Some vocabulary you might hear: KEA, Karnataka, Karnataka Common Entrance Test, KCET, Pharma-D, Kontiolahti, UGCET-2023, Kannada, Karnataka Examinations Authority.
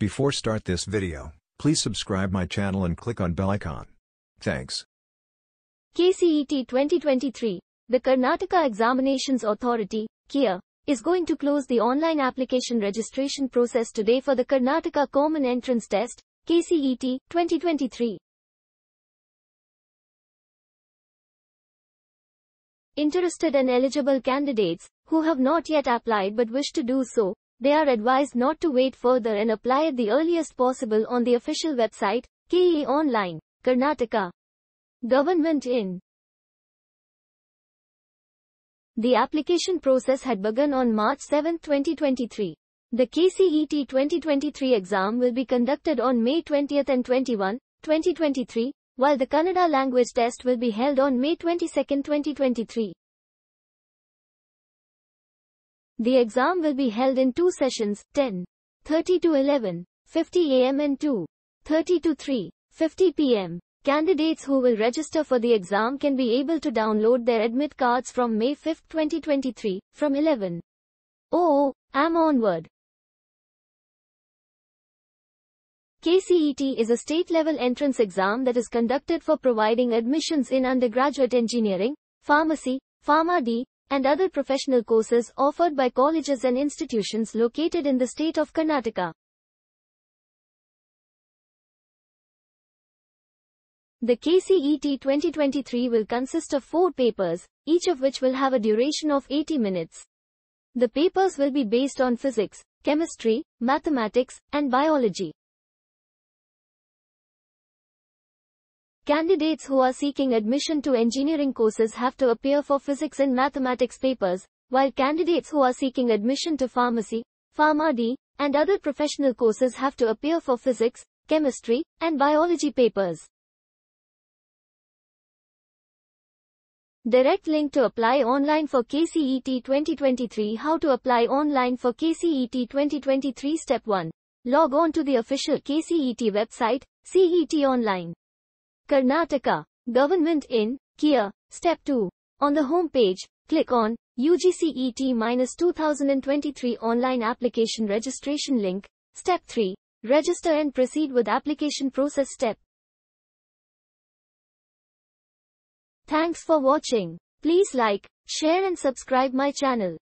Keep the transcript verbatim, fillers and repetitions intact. Before start this video, please subscribe my channel and click on bell icon. Thanks. K C E T twenty twenty-three, the Karnataka Examinations Authority, K E A, is going to close the online application registration process today for the Karnataka Common Entrance Test, K C E T twenty twenty-three. Interested and eligible candidates, who have not yet applied but wish to do so, they are advised not to wait further and apply at the earliest possible on the official website, keaonline dot karnataka dot gov dot in. The application process had begun on March seventh twenty twenty-three. The K C E T twenty twenty-three exam will be conducted on May twentieth and twenty-first, twenty twenty-three, while the Kannada language test will be held on May twenty-second twenty twenty-three. The exam will be held in two sessions, ten thirty to eleven fifty a m and two thirty to three fifty p m Candidates who will register for the exam can be able to download their admit cards from May fifth twenty twenty-three, from eleven oh oh a m onward. K C E T is a state-level entrance exam that is conducted for providing admissions in undergraduate engineering, pharmacy, Pharma-D, and other professional courses offered by colleges and institutions located in the state of Karnataka. The K C E T twenty twenty-three will consist of four papers, each of which will have a duration of eighty minutes. The papers will be based on physics, chemistry, mathematics, and biology. Candidates who are seeking admission to engineering courses have to appear for physics and mathematics papers, while candidates who are seeking admission to pharmacy, Pharma-D, and other professional courses have to appear for physics, chemistry, and biology papers. Direct link to apply online for K C E T twenty twenty-three. How to apply online for K C E T twenty twenty-three. Step one. Log on to the official K C E T website, keaonline dot karnataka dot gov dot in, K E A. Step two. On the home page, click on U G C E T twenty twenty-three online application registration link. Step three. Register and proceed with application process step. Thanks for watching. Please like, share and subscribe my channel.